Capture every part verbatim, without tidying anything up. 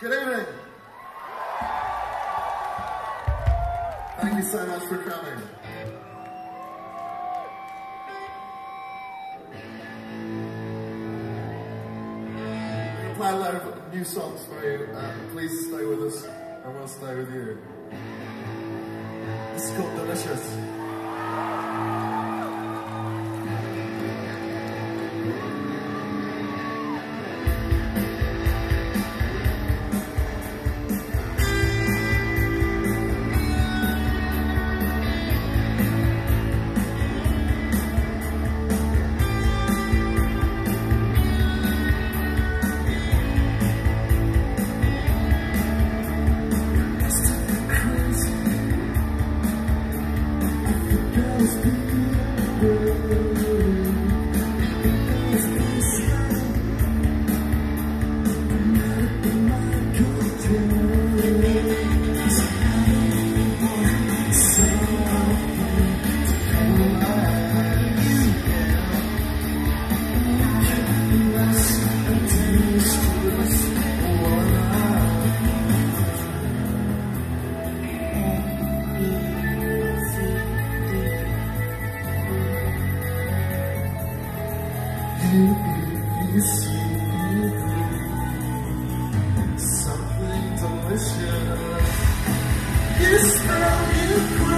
Good evening. Thank you so much for coming. We're going to play a lot of new songs for you. Um, please stay with us and we'll stay with you. called Delicious. Something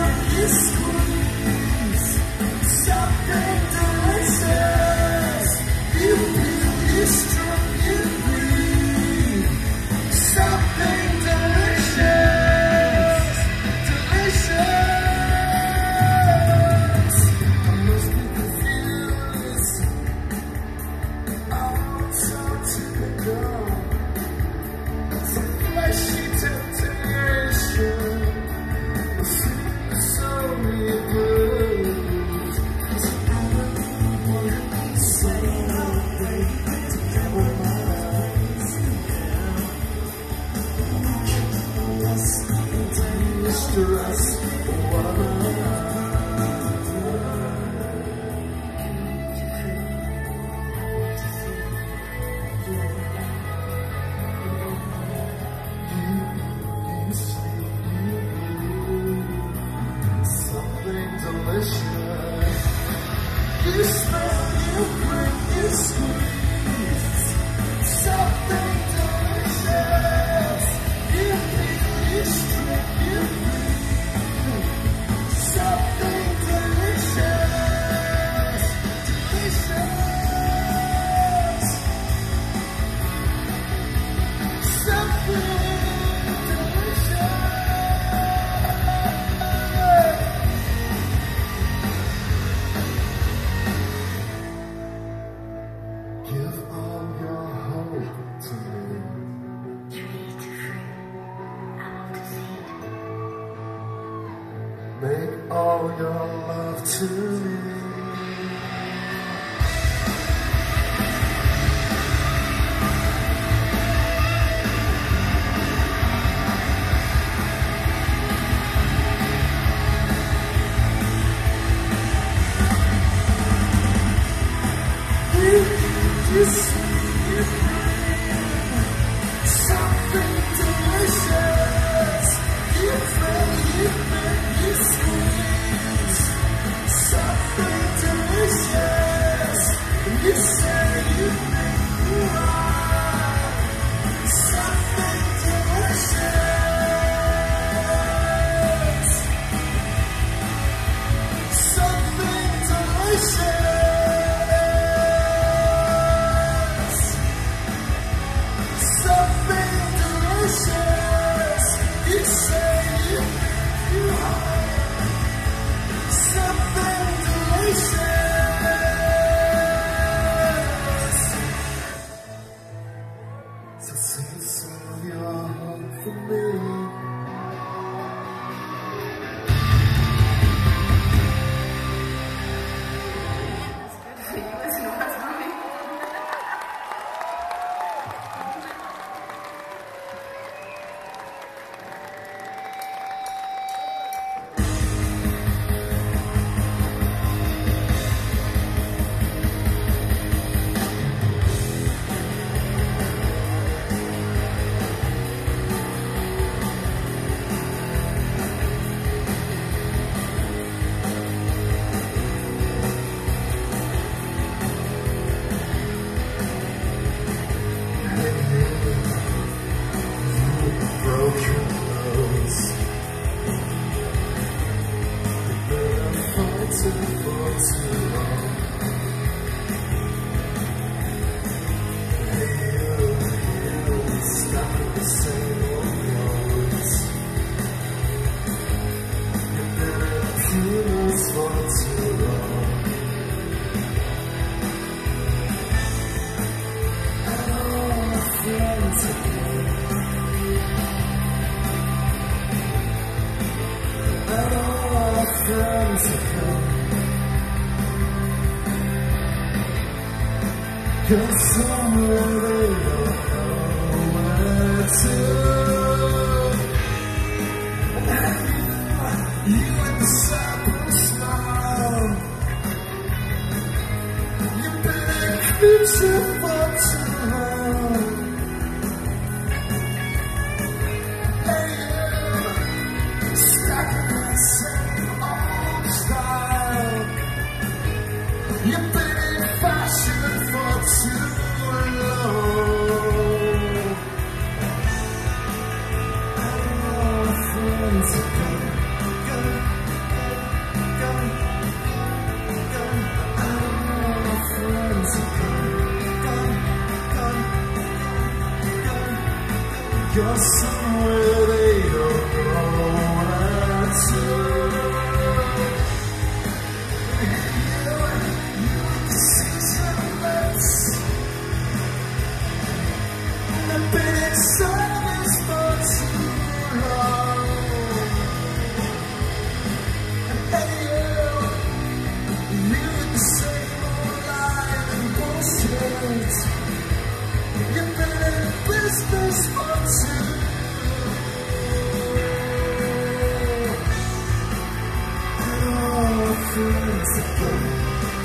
delicious. You feel, you feel, you squeeze. Something. dancing for too long. You, you, stuck in the same old roads. You've been in a funerals for too long. And all my friends again. And all my friends again. Cause somewhere they don't know where to. You with the sapphire smile. You've been a creature for too long. And you stuck in the same old style. You've been in fashion for too long. And all my friends are gone, gone, gone, gone. And all my friends are gone, gone, gone, gone, gone. You're somewhere they don't know where to. You, you with the seasonless. I've been in silence for too long. And you, you with the same old line and bullshit. You've been in business for too long. And all my friends are gone,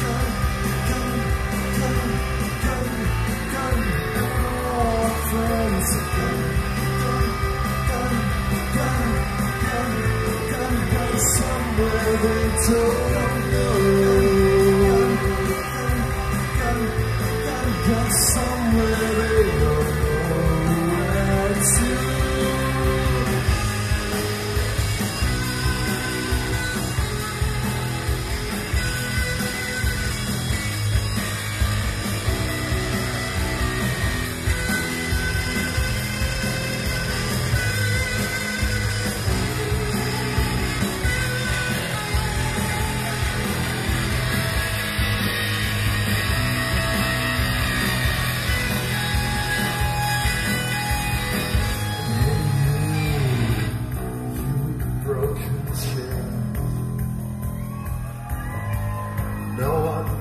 gone, gone, gone, gone, gone. And all my friends are gone, gone, gone, gone, gone, gone, gone. Somewhere they don't know. Gone, gone, gone. Somewhere they don't know where to.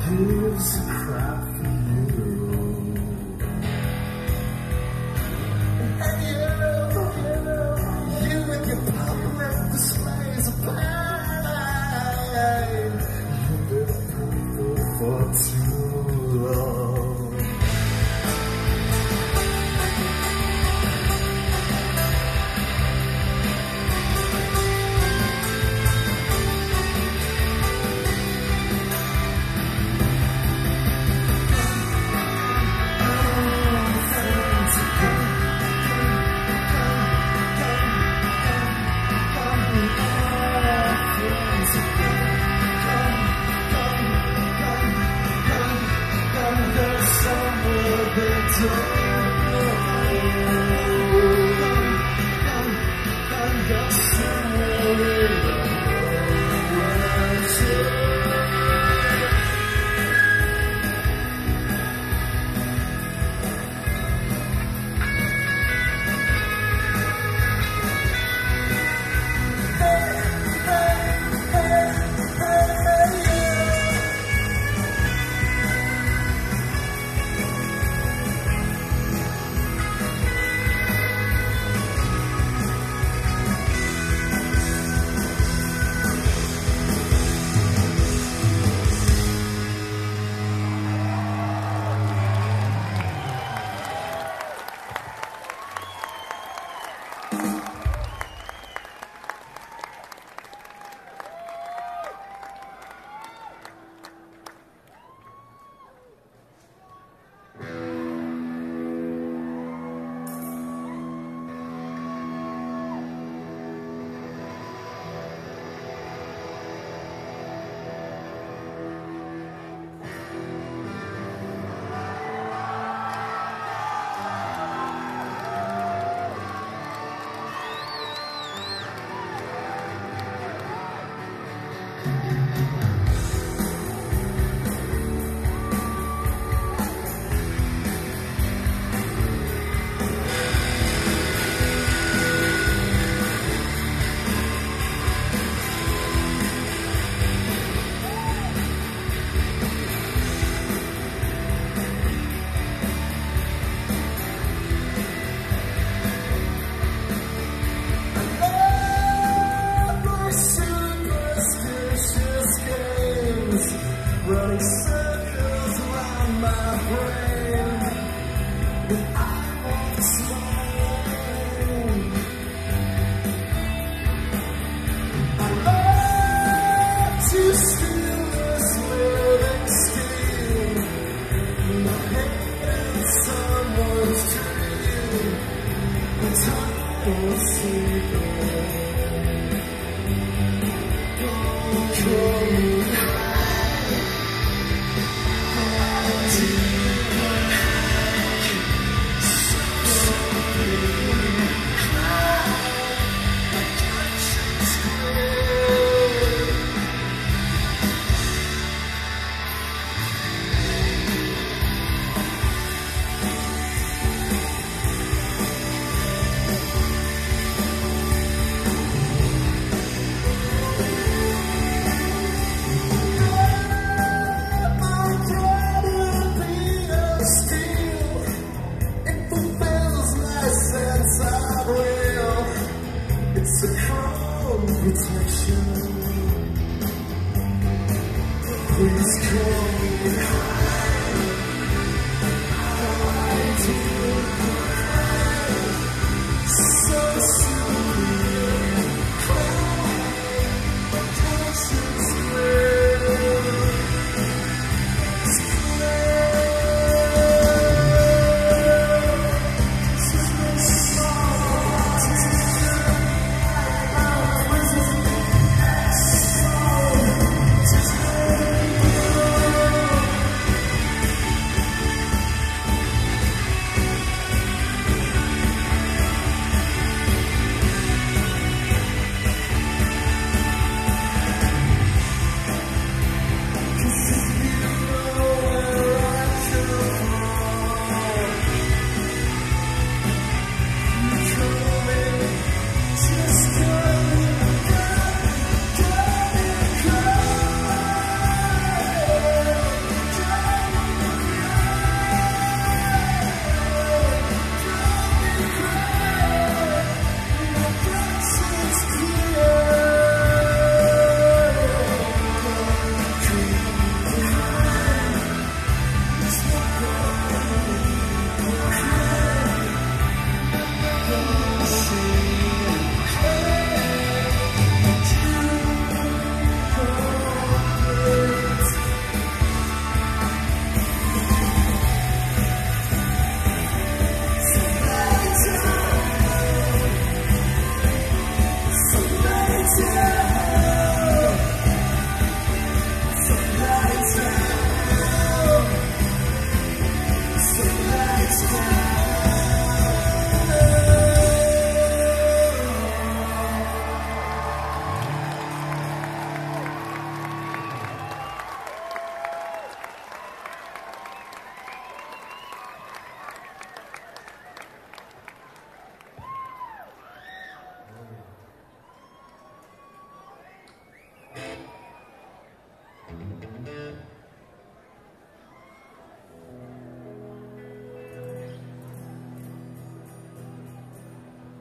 Gives a crap for you. And you, you, you with your public displays of pain. You've been a people for too long.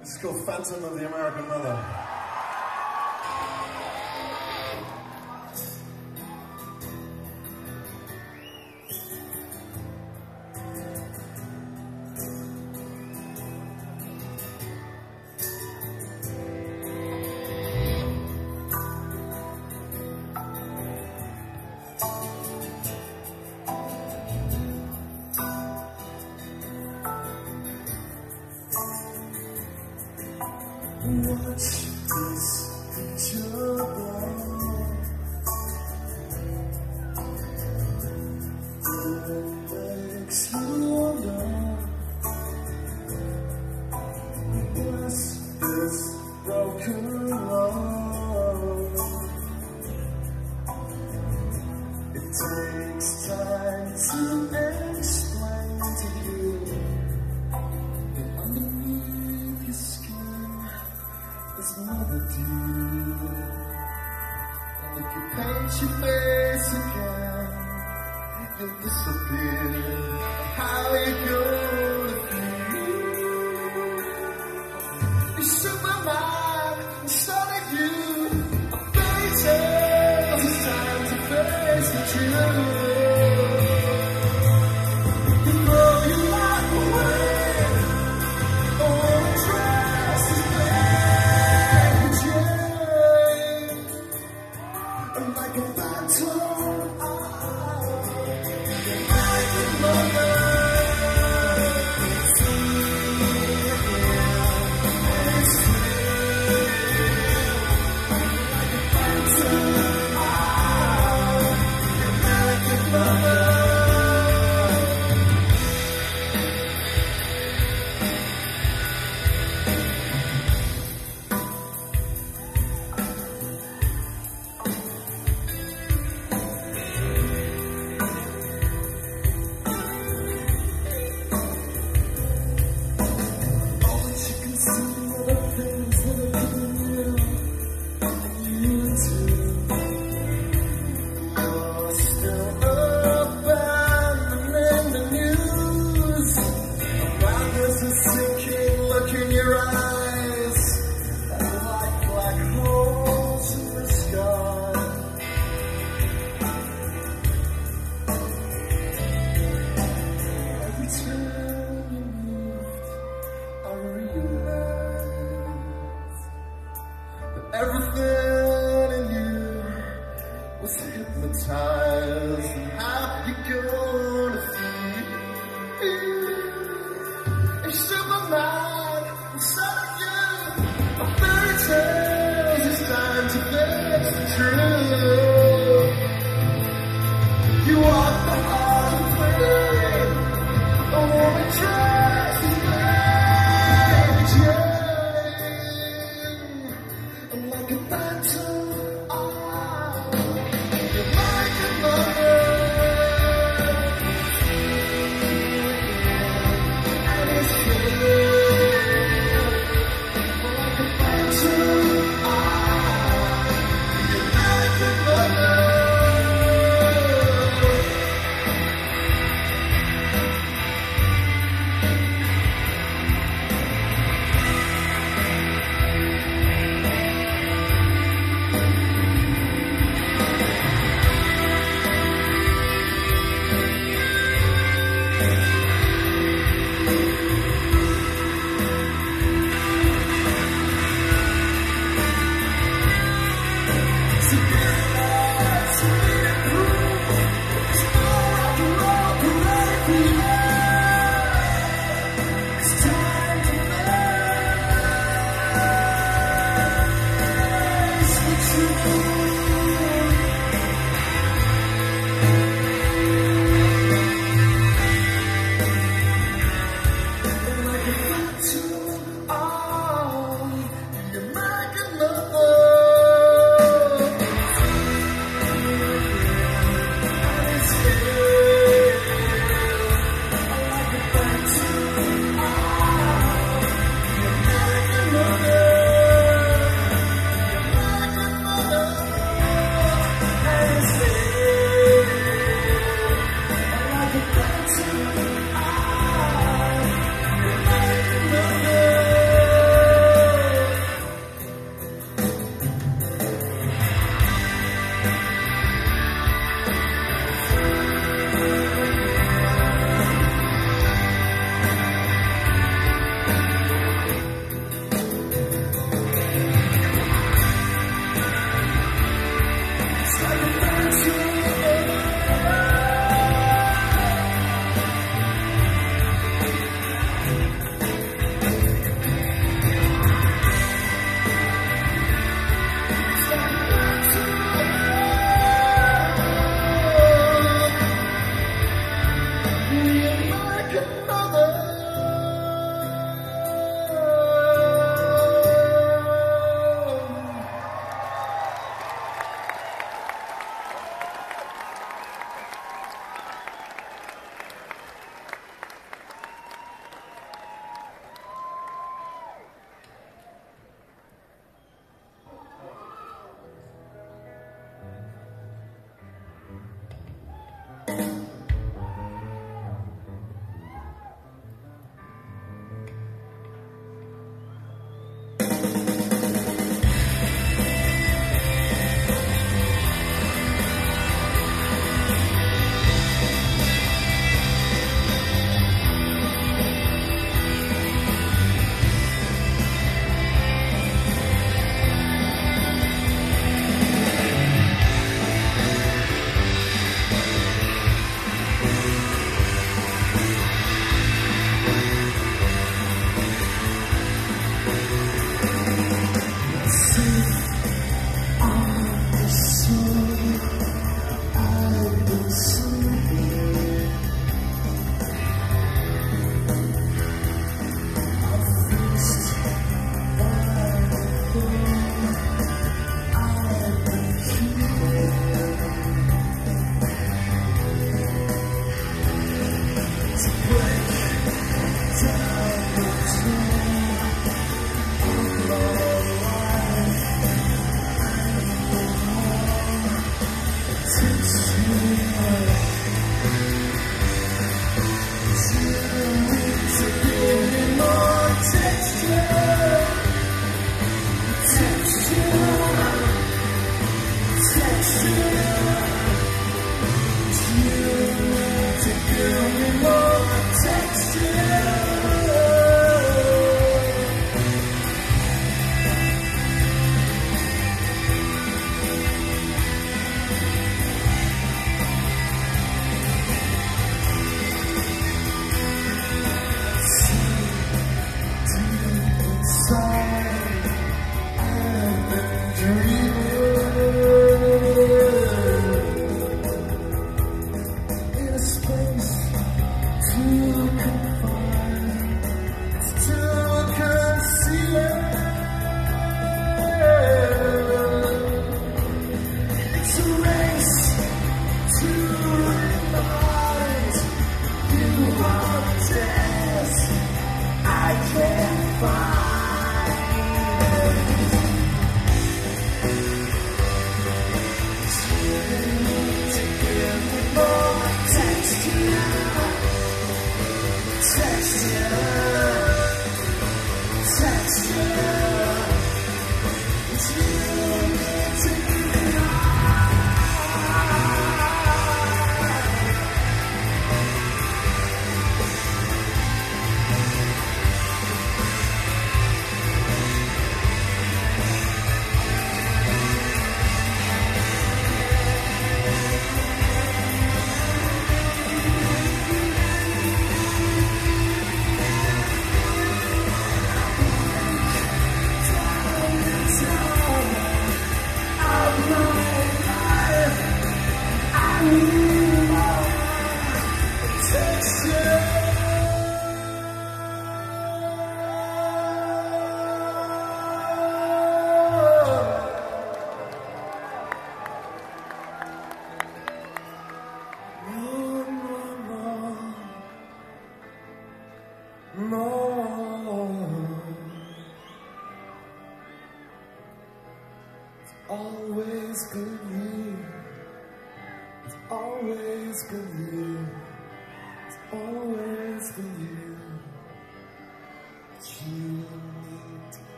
It's called Phantom of the American Mother. This broken love paint your face again and disappear. How it goes with you. You shook my mind and started you. I'm facing, it's time to face the truth. You throw your life away. All the dress is black and gray. Like a phantom, I'm the American Mother.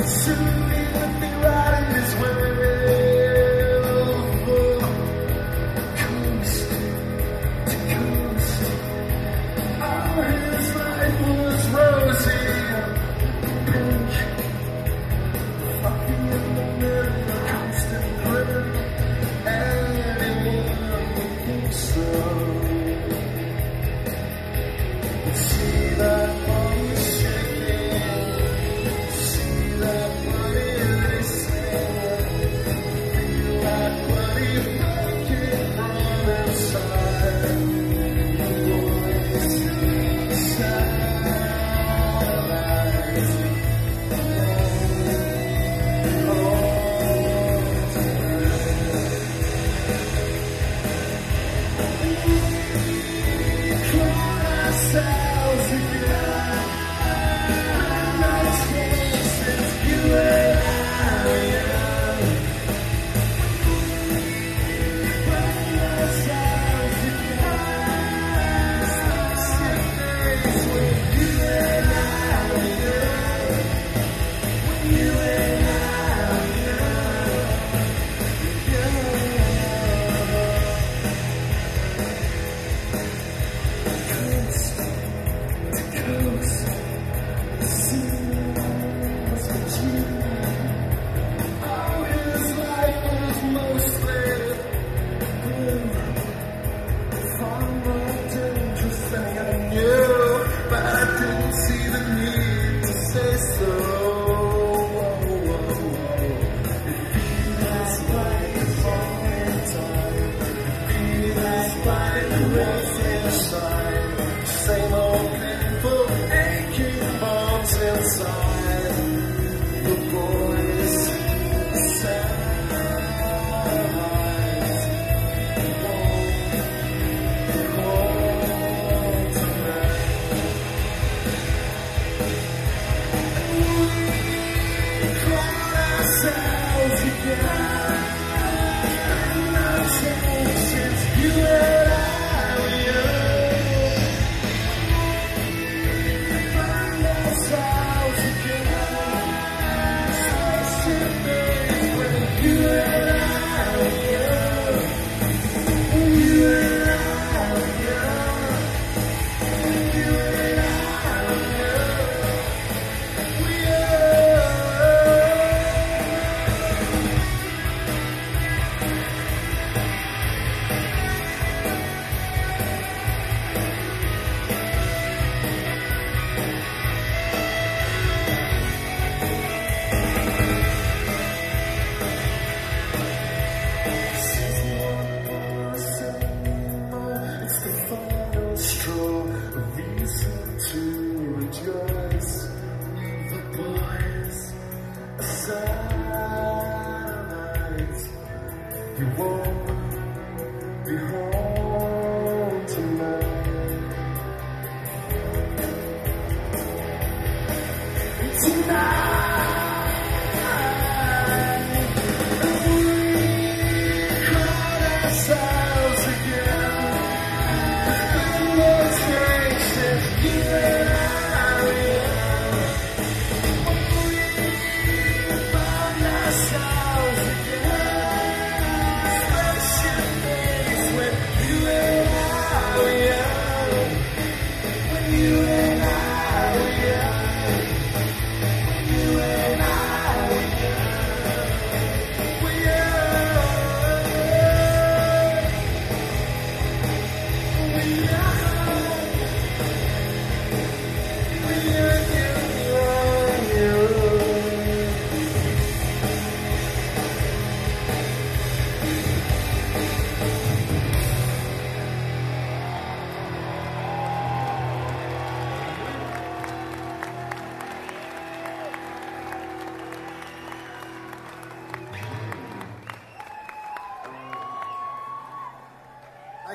Soon it would be right. You won't be home tonight. Tonight. Thank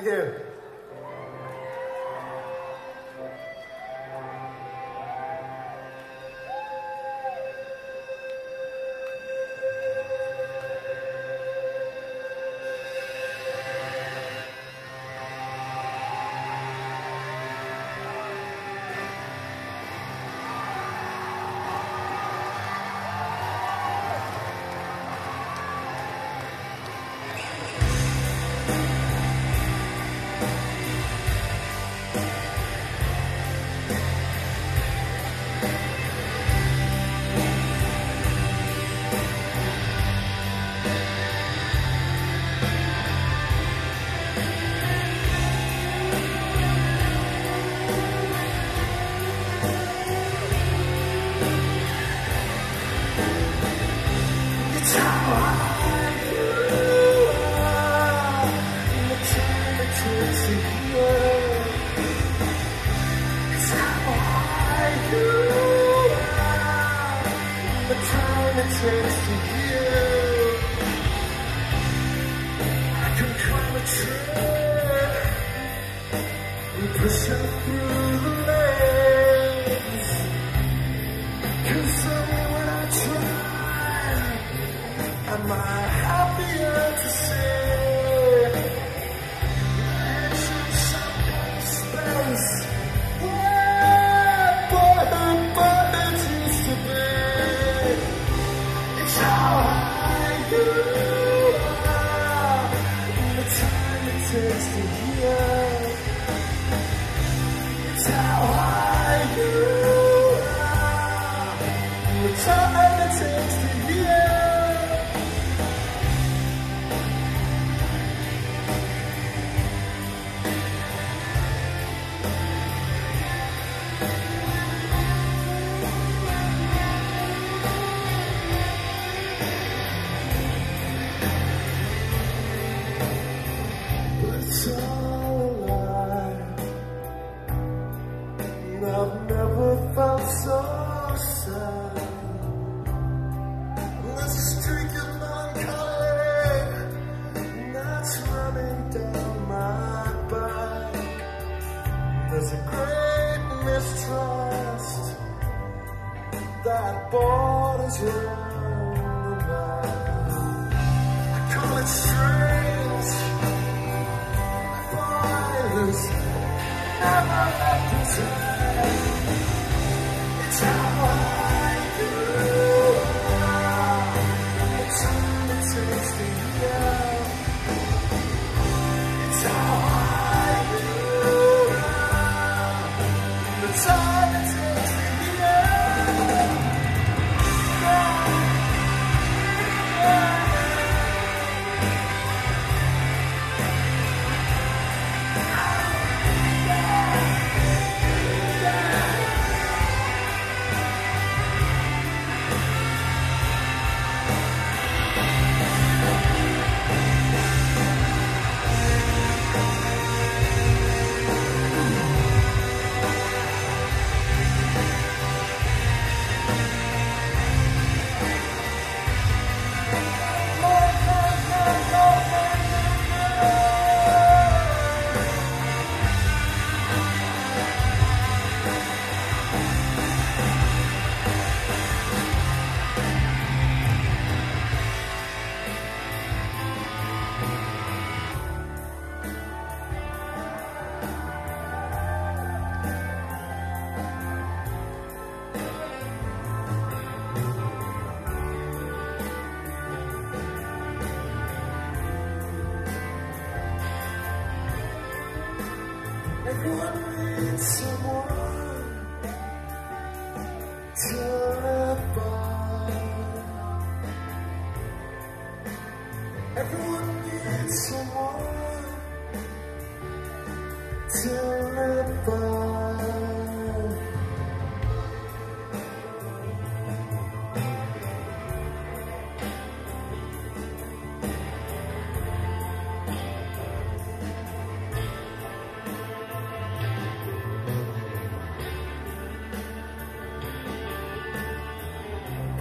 you. Thank you.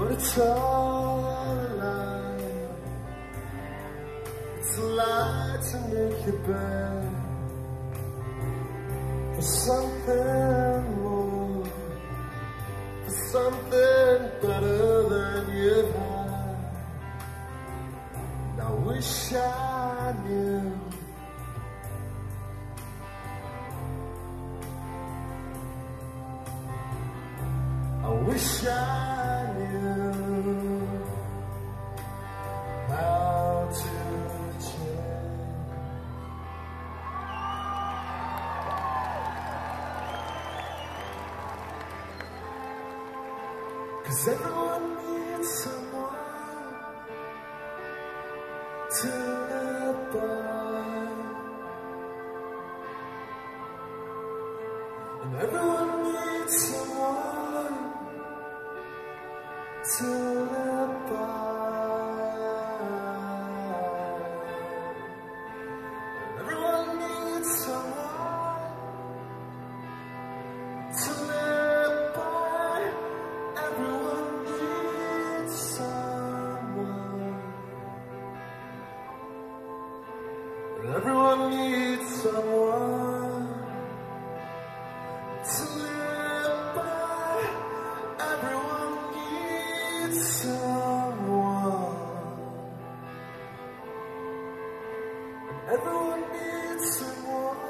It's all a lie. It's a lie to make you burn for something more, for something better than you've had. And I wish I knew. I wish I. Cause everyone needs someone to live by, and everyone needs someone to live by, everyone needs someone to live by. Everyone needs someone to live by. Everyone needs someone. Everyone needs someone.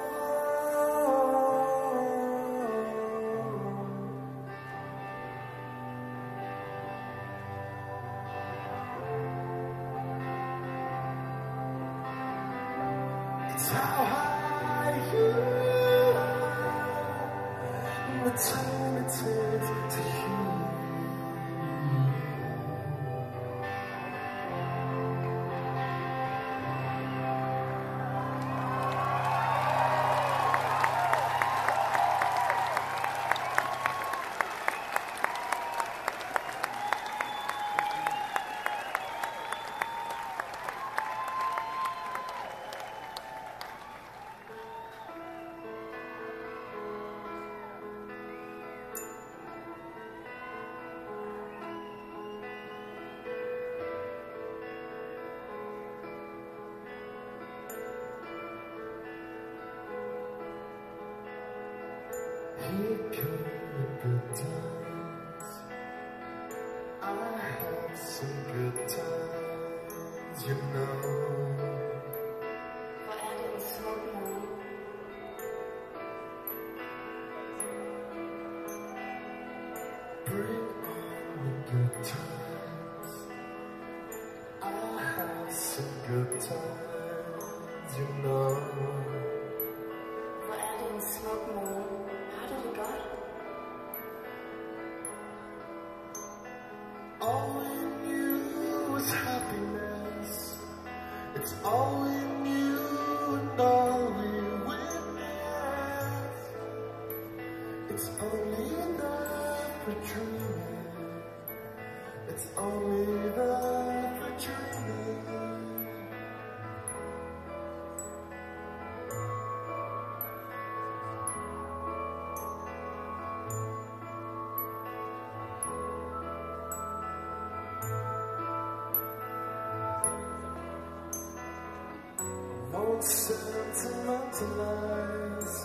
How high you are, and the time it takes to hear. Here come the good times. I have some good times, you know. But I didn't smoke none. Bring on the good times. I have some good times, you know. But I didn't smoke none. All we knew was happiness. It's all we knew and all we witnessed. It's only enough for dreaming. It's only enough for dreaming. Sentimentalize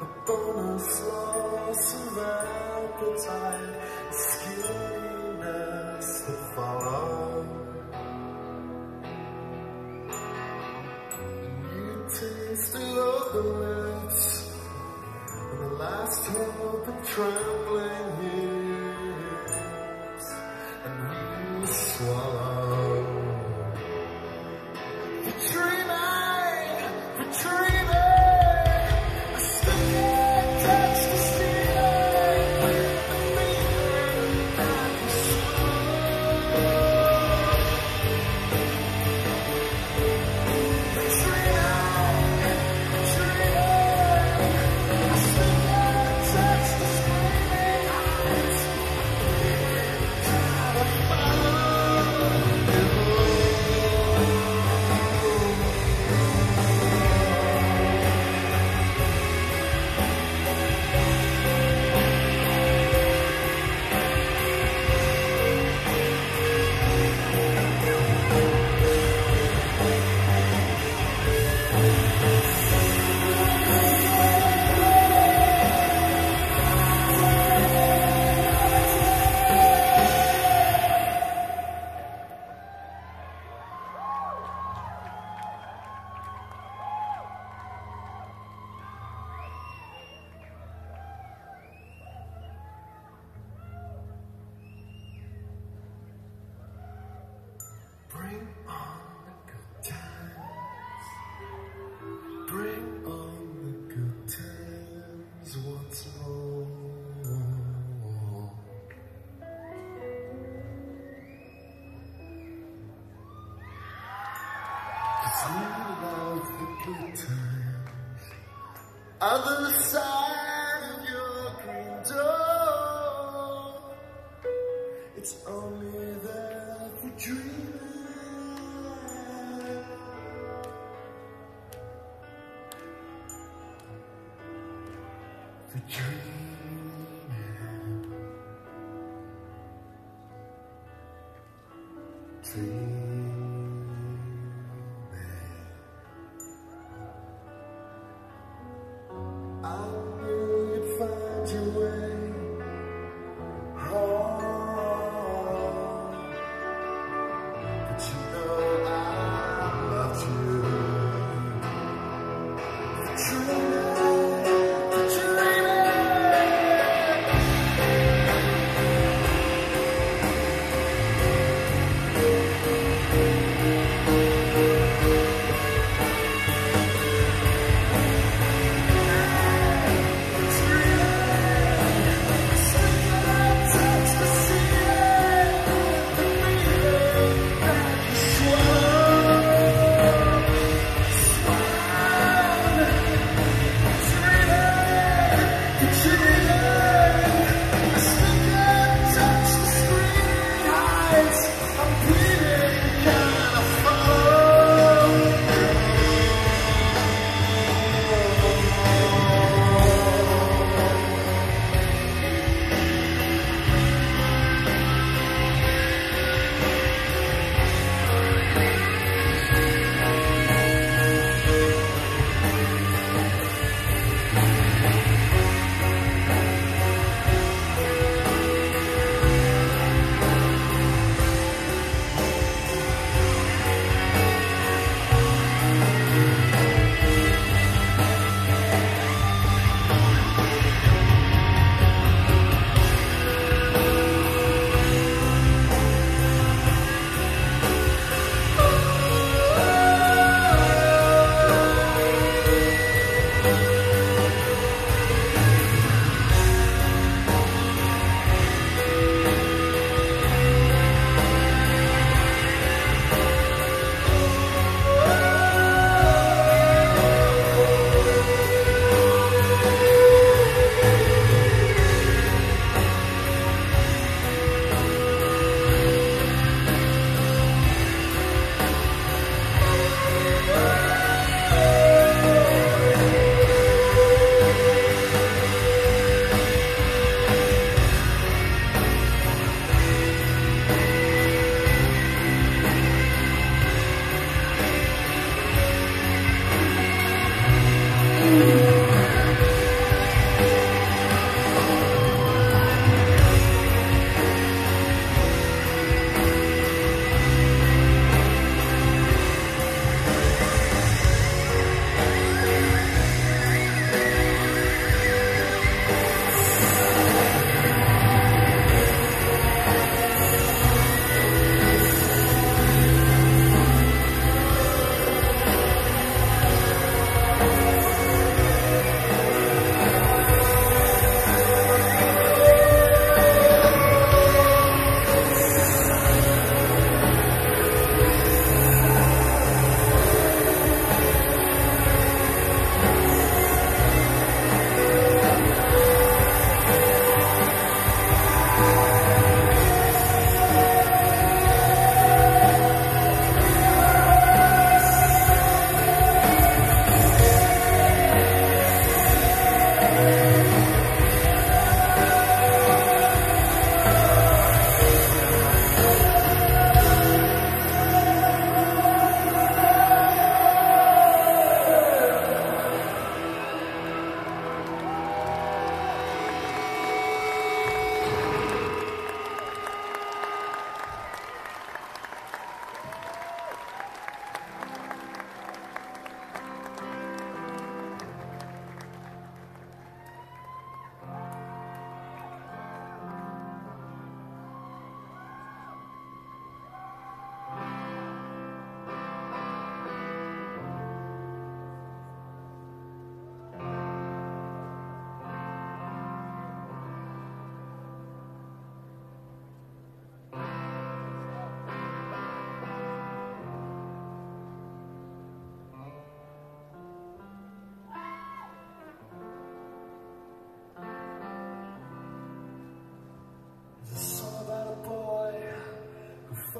the bonus loss of appetite, the skinniness that follow. You taste below the lips, and the last hope of trembling hips, and we swallow. Dreaming, dreaming, I still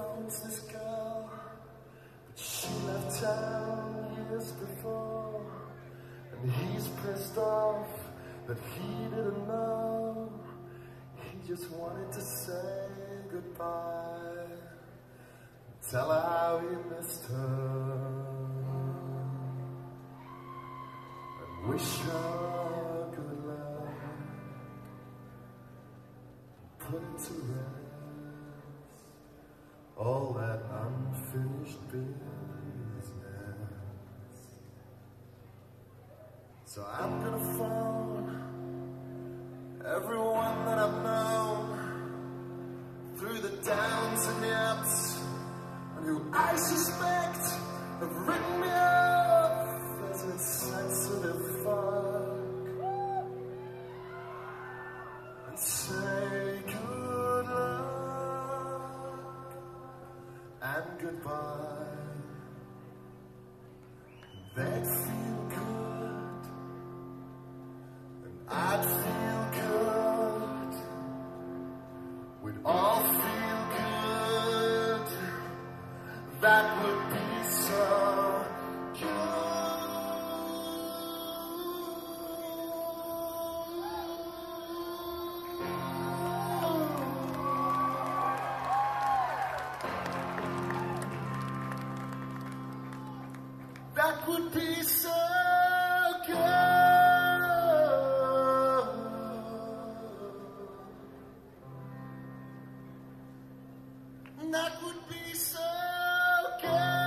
comes this girl, but she left town years before, and he's pissed off that he didn't know. He just wanted to say goodbye, and tell her how he missed her, and wish her good luck, and put it to rest. All that unfinished business. So I'm gonna phone everyone that I've known through the downs and the ups, and who I suspect have written me up as an insensitive fuck, and say good luck and goodbye. They'd feel good, and I'd feel good. We'd all feel good. That would be so good. That would be so good. That would be so good.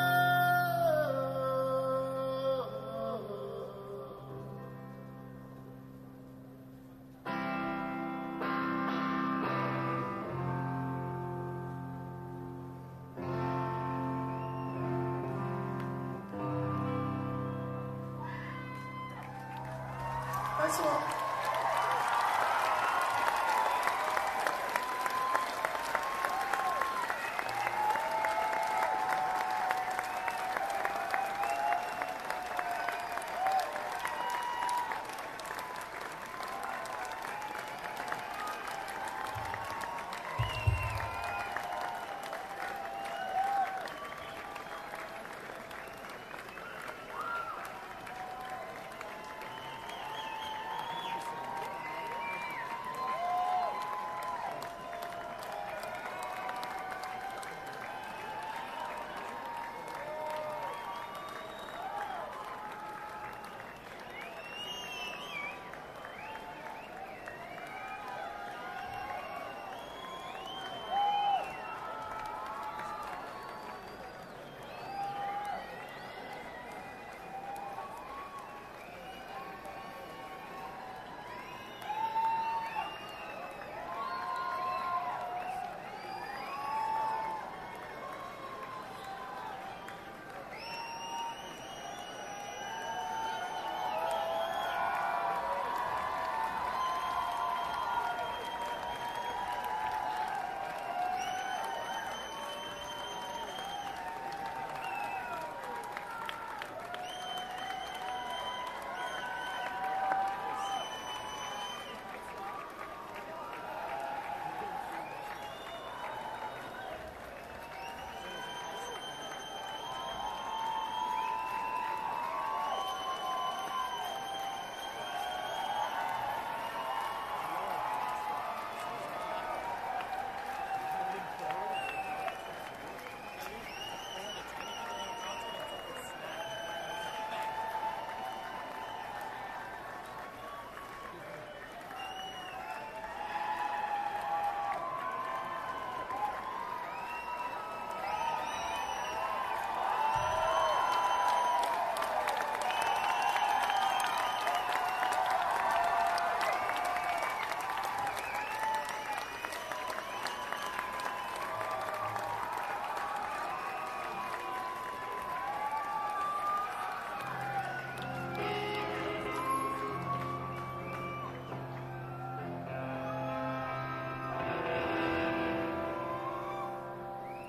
Thanks a lot.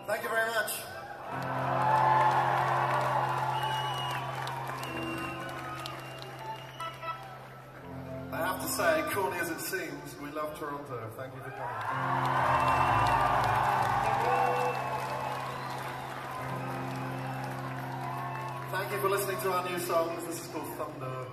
Thank you very much. I have to say, corny as it seems, we love Toronto. Thank you for coming. Thank you for listening to our new songs. This is called Thunderbird.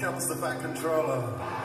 Here comes the Fat Controller.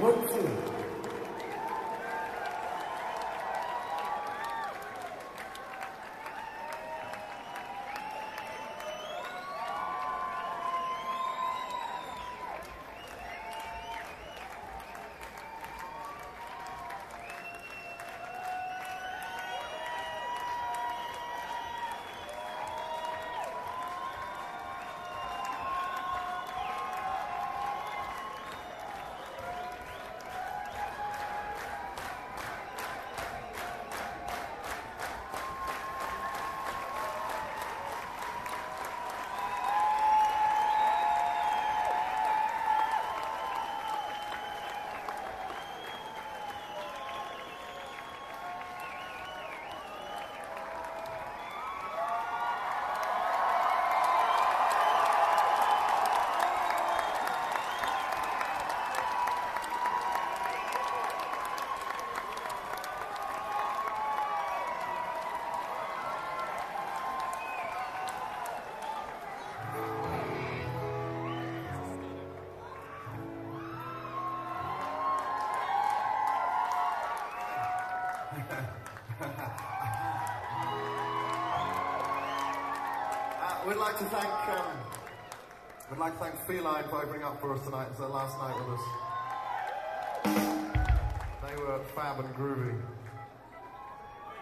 One, two. We'd like to thank um, we'd like to thank Feline for opening up for us tonight. It's their last night with us. They were fab and groovy.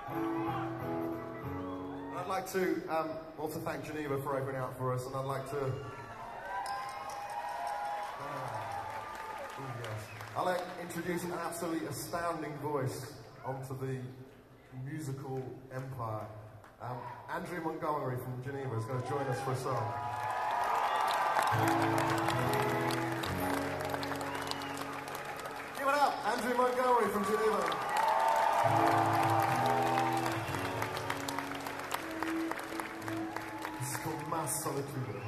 And I'd like to um, also thank Geneva for opening up for us, and I'd like to. Uh, ooh, yes. I'd like to introduce an absolutely astounding voice onto the musical empire. Um, Andrew Montgomery from Geneva is going to join us for a song. Give it up, Andrew Montgomery from Geneva. It's called Ma Solituda.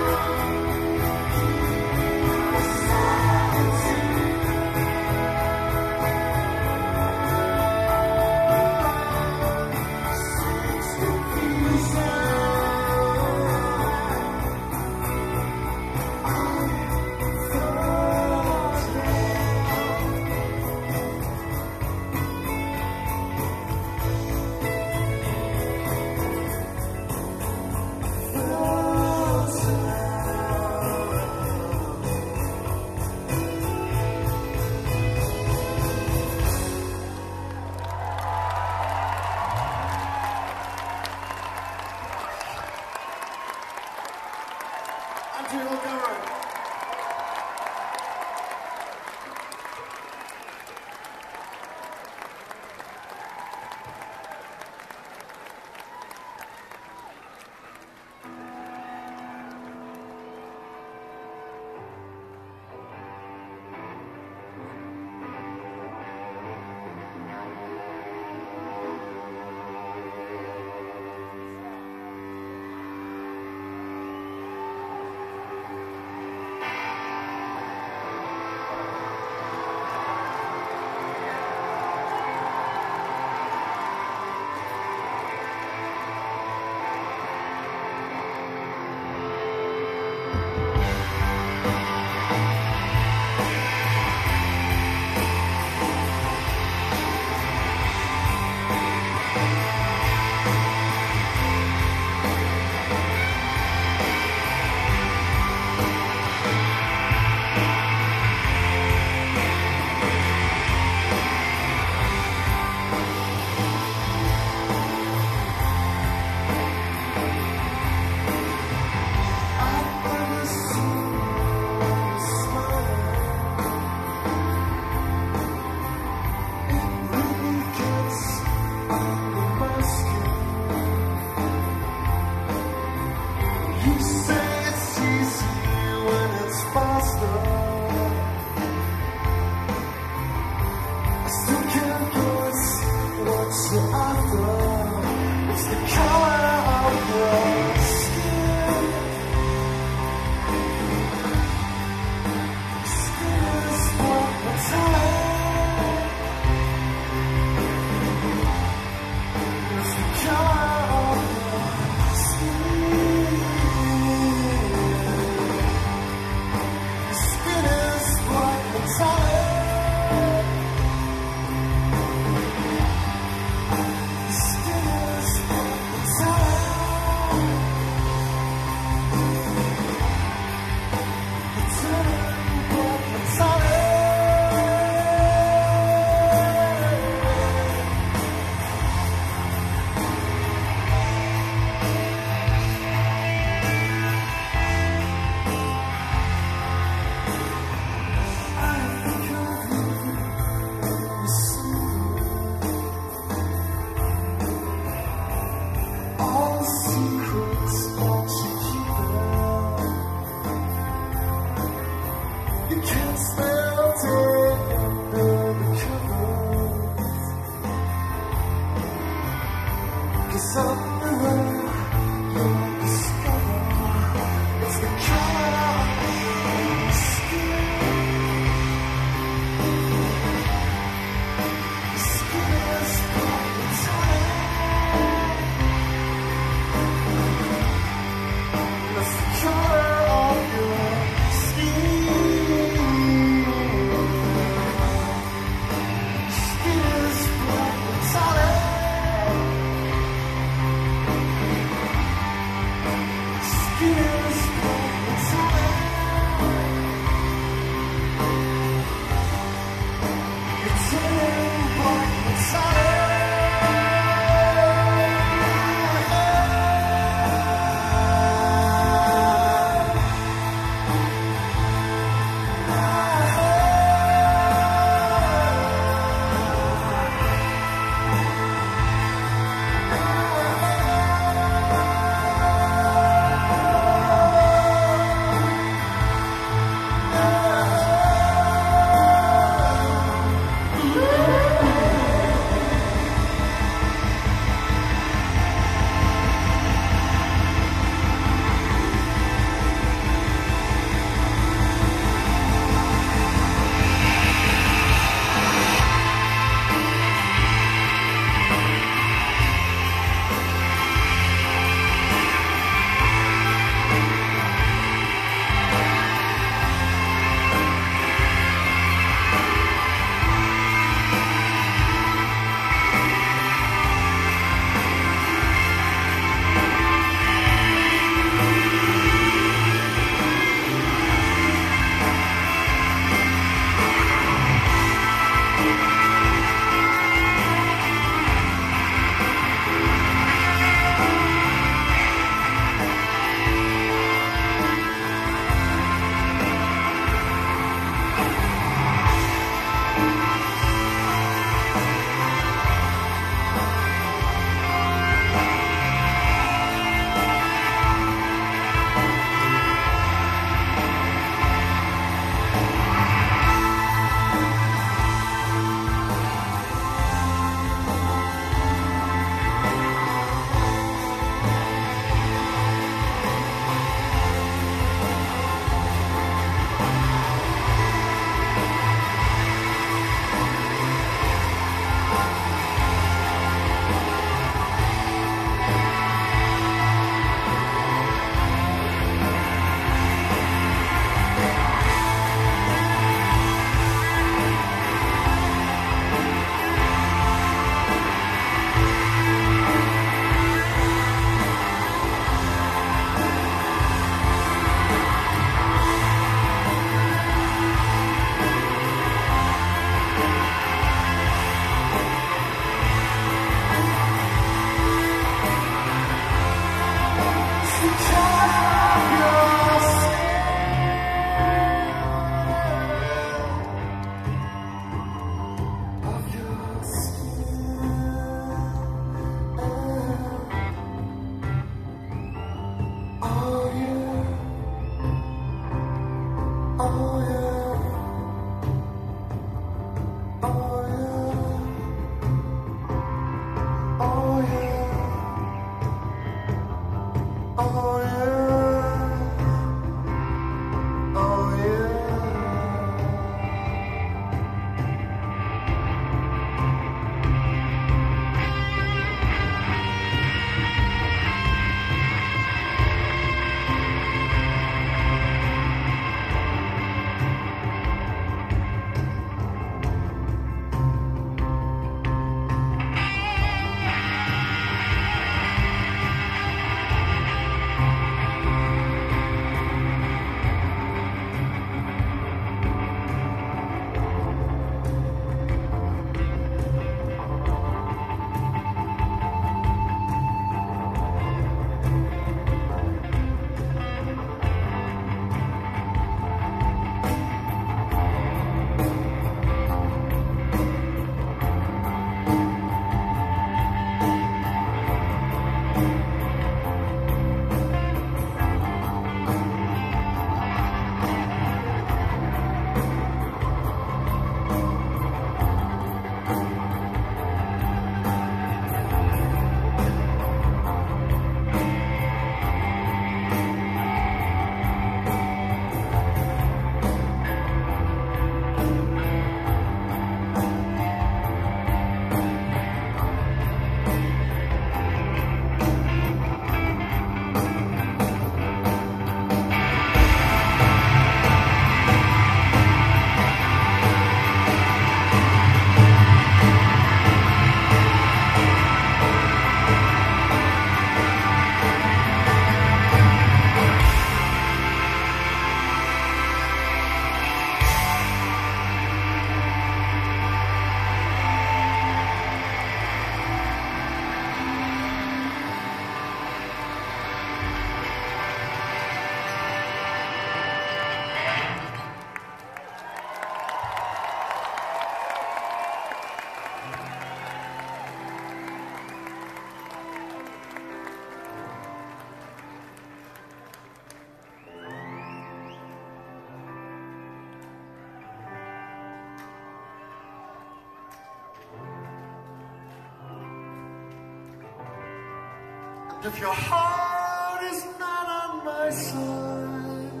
If your heart is not on my side,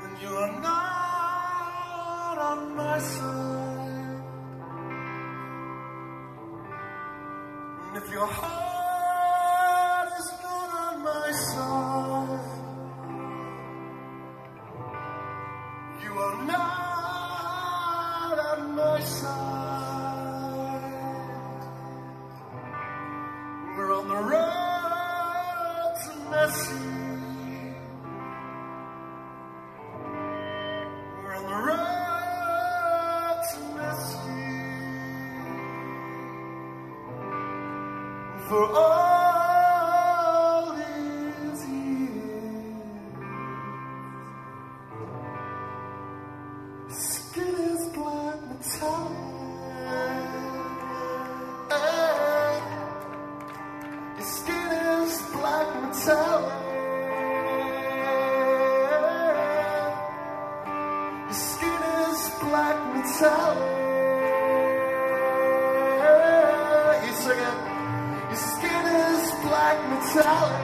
then you are not on my side. And if your heart is not on my side, you are not on my side. The road's messy. We're on the road's messy. For all these years, skin is black metallic. Metallic. Your skin is black metallic. You sing it. Your skin is black metallic.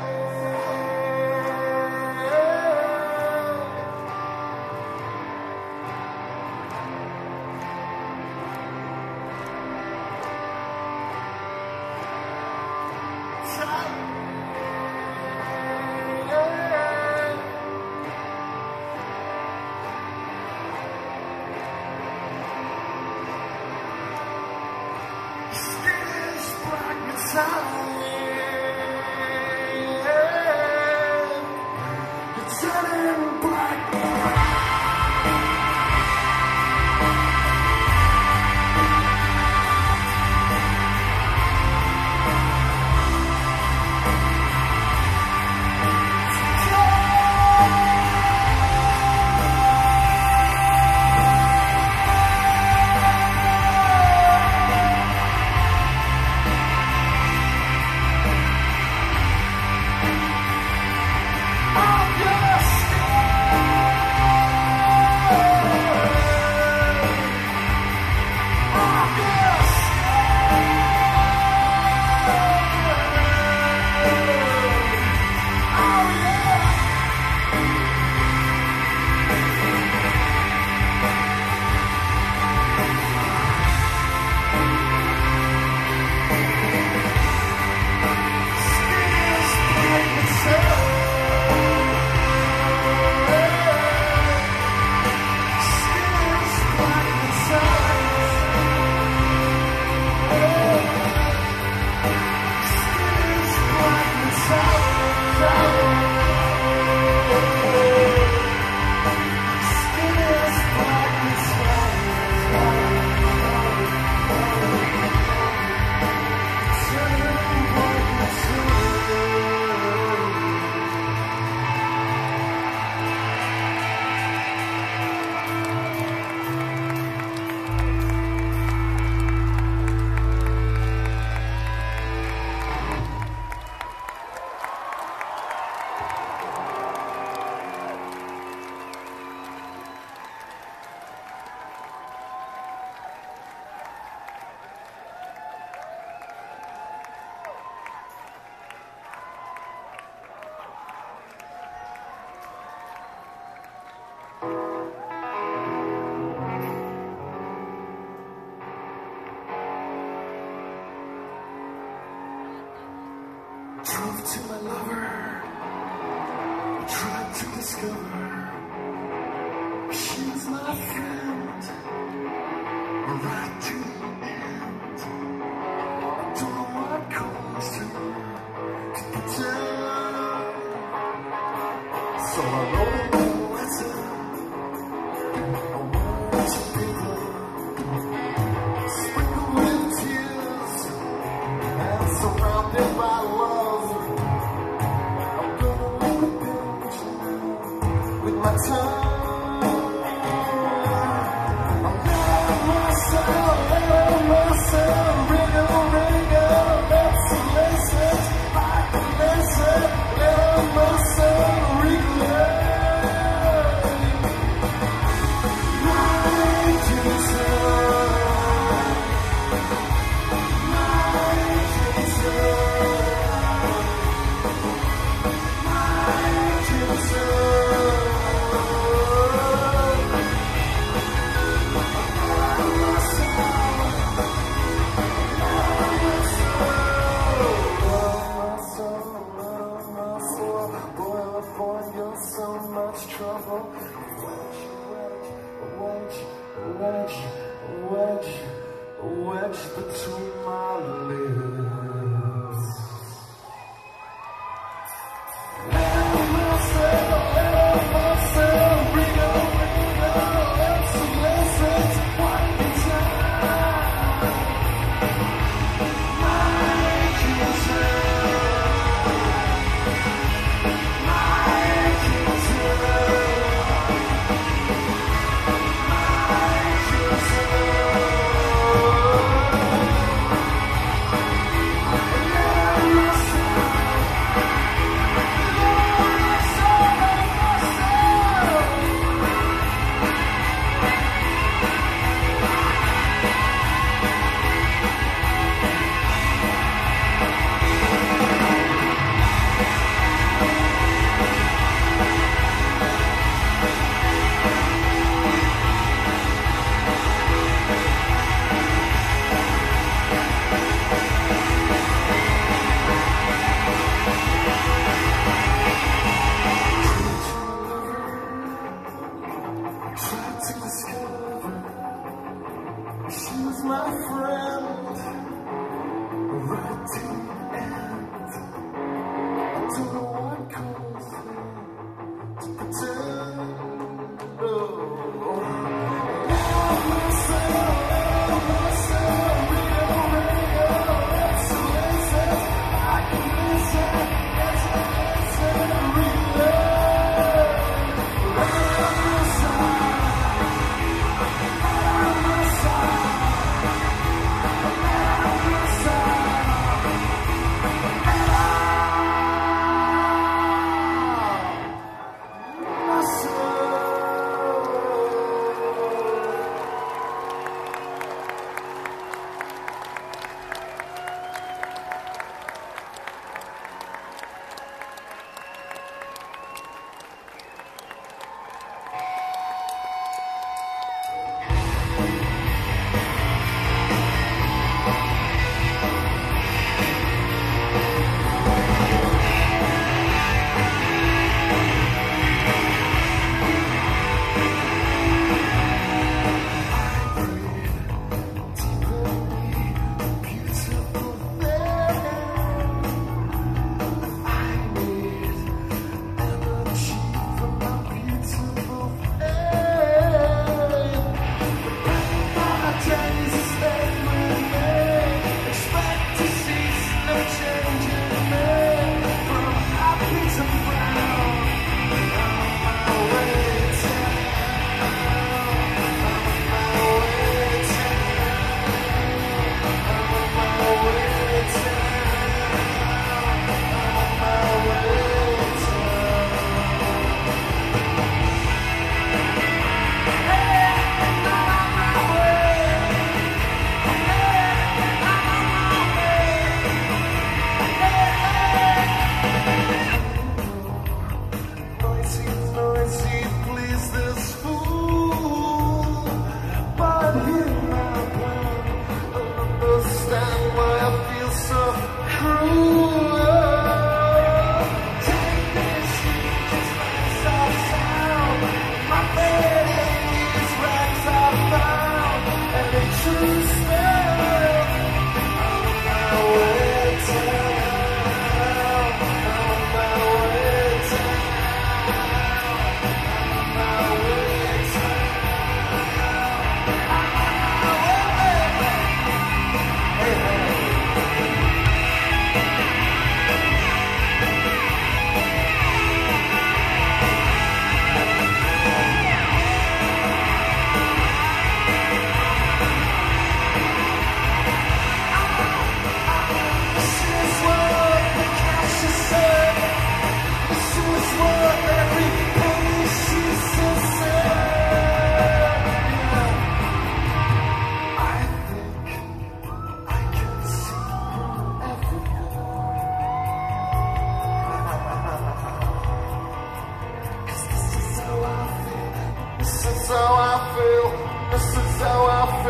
Truth to my lover, I tried to discover. She was not found, a right to the end. I don't know what caused her to put down. So I wrote a letter, I wanted to be there, sprinkled with tears, and surrounded by love. My time, I'm not myself, I'm myself. Ring a ring a, let's listen, I can listen. I'm myself, reclaim my Jesus, my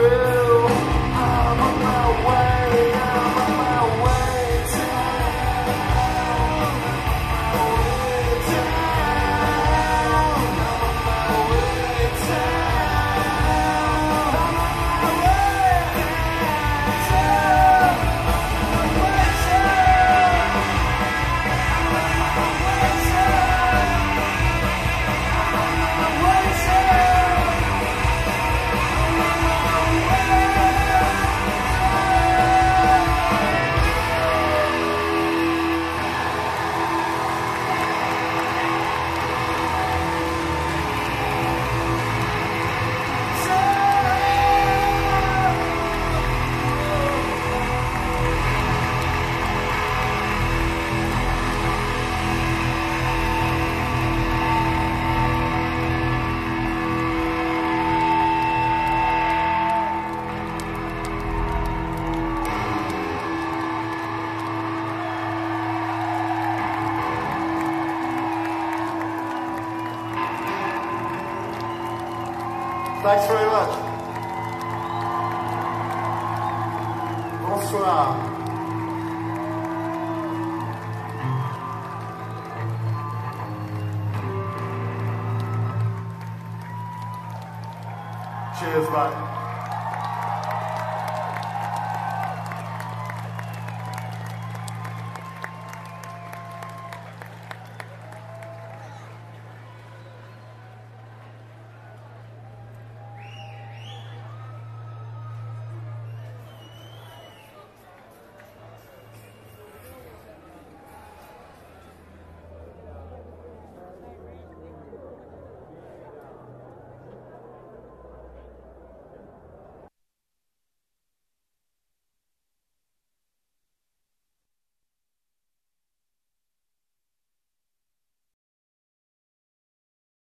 through. I'm on my way, I'm on my way to town. I'm on my way to town. I'm on my way to town. I'm on my way to town. I'm on my way to town. I'm on my way to town. I'm on my way to town. Thanks very much. Bonsoir. Cheers, mate.